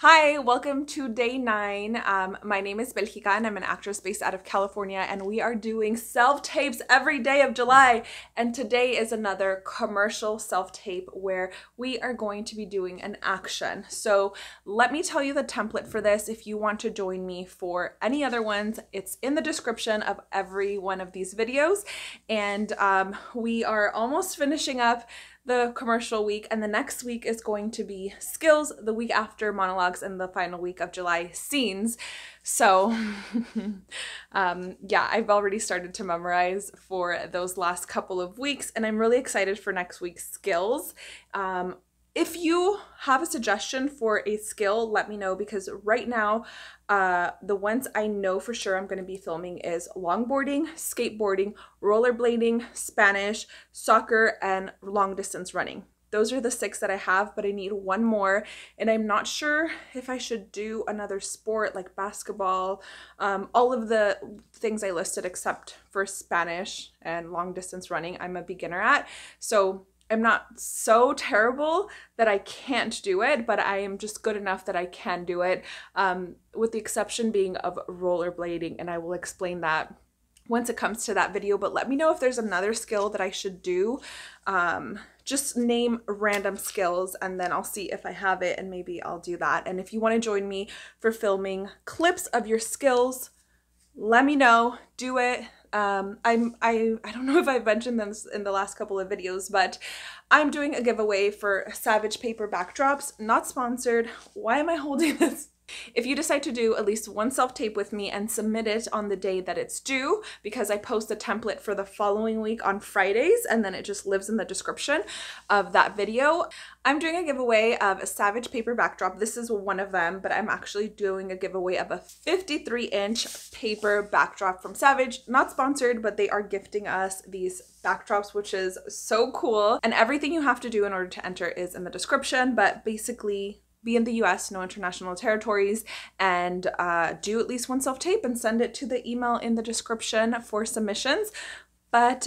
Hi, welcome to day 9. My name is Belgica and I'm an actress based out of California, and we are doing self-tapes every day of July. And today is another commercial self-tape where we are going to be doing an action. So let me tell you the template for this. If you want to join me for any other ones, it's in the description of every one of these videos. And we are almost finishing up the commercial week, and the next week is going to be skills, the week after monologues, and the final week of July scenes. So yeah, I've already started to memorize for those last couple of weeks, and I'm really excited for next week's skills. If you have a suggestion for a skill, let me know, because right now the ones I know for sure I'm going to be filming is longboarding, skateboarding, rollerblading, Spanish, soccer, and long distance running. Those are the 6 that I have, but I need one more, and I'm not sure if I should do another sport like basketball, all of the things I listed except for Spanish and long distance running I'm a beginner at. So I'm not so terrible that I can't do it, but I am just good enough that I can do it, with the exception being of rollerblading, and I will explain that once it comes to that video. But let me know if there's another skill that I should do. Just name random skills, and then I'll see if I have it, and maybe I'll do that. And if you want to join me for filming clips of your skills, let me know. Do it. I don't know if I've mentioned this in the last couple of videos, but I'm doing a giveaway for Savage Paper Backdrops, not sponsored. Why am I holding this? If you decide to do at least one self-tape with me and submit it on the day that it's due, because I post a template for the following week on Fridays, and then it just lives in the description of that video. I'm doing a giveaway of a Savage Paper Backdrop. This is one of them, but I'm actually doing a giveaway of a 53-inch paper backdrop from Savage. Not sponsored, but they are gifting us these backdrops, which is so cool. And everything you have to do in order to enter is in the description, but basically, be in the US, no international territories, and do at least one self-tape and send it to the email in the description for submissions. But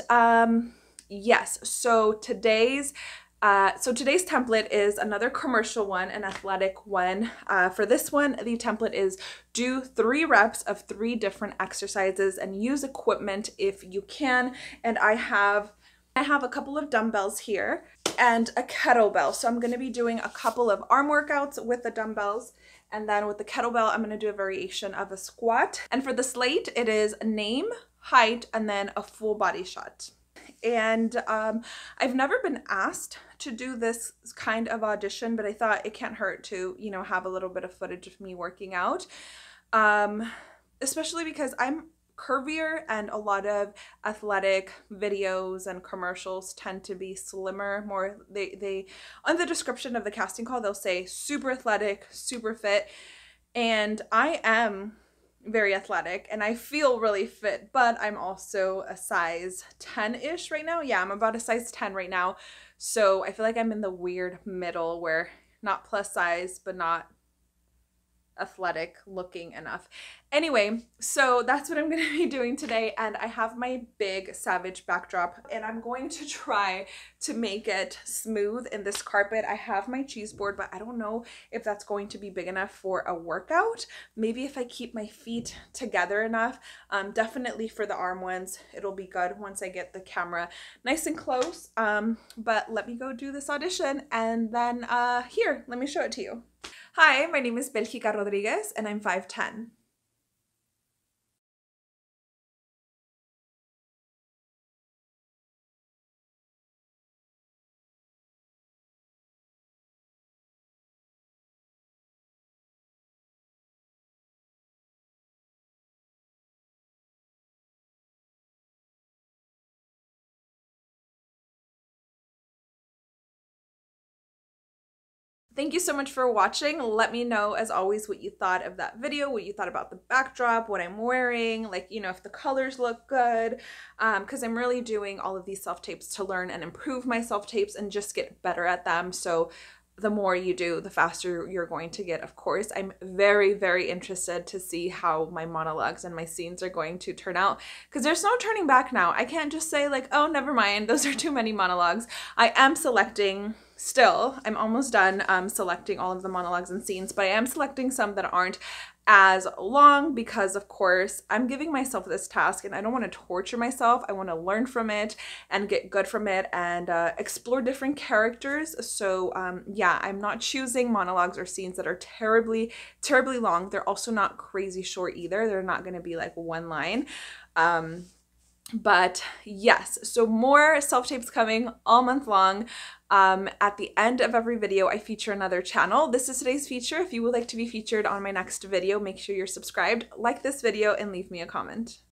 yes, so today's template is another commercial one, an athletic one. For this one, the template is do 3 reps of 3 different exercises and use equipment if you can. And I have a couple of dumbbells here and a kettlebell. So I'm going to be doing a couple of arm workouts with the dumbbells, and then with the kettlebell I'm going to do a variation of a squat. And for the slate, it is name, height, and then a full body shot. And I've never been asked to do this kind of audition, but I thought it can't hurt to, you know, have a little bit of footage of me working out, especially because I'm curvier, and a lot of athletic videos and commercials tend to be slimmer, more they on the description of the casting call they'll say super athletic, super fit, and I am very athletic and I feel really fit, but I'm also a size 10-ish right now. Yeah, I'm about a size 10 right now, so I feel like I'm in the weird middle where not plus size but not athletic looking enough. Anyway, so that's what I'm going to be doing today, and I have my big Savage backdrop, and I'm going to try to make it smooth in this carpet. I have my cheese board, but I don't know if that's going to be big enough for a workout. Maybe if I keep my feet together enough. Definitely for the arm ones, it'll be good once I get the camera nice and close. But let me go do this audition, and then here, let me show it to you. Hi, my name is Belgica Rodriguez, and I'm 5'10". Thank you so much for watching. Let me know, as always, what you thought of that video, what you thought about the backdrop, what I'm wearing, like, you know, if the colors look good, because I'm really doing all of these self-tapes to learn and improve my self-tapes and just get better at them. So the more you do, the faster you're going to get, of course. I'm very, very interested to see how my monologues and my scenes are going to turn out, because there's no turning back now. I can't just say like, oh, never mind, those are too many monologues. I am selecting still, I'm almost done selecting all of the monologues and scenes, but I am selecting some that aren't as long because, of course, I'm giving myself this task and I don't want to torture myself. I want to learn from it and get good from it and explore different characters. So yeah, I'm not choosing monologues or scenes that are terribly long. They're also not crazy short either. They're not going to be like one line. But yes, so more self-tapes coming all month long. At the end of every video, I feature another channel. This is today's feature. If you would like to be featured on my next video, make sure you're subscribed, like this video, and leave me a comment.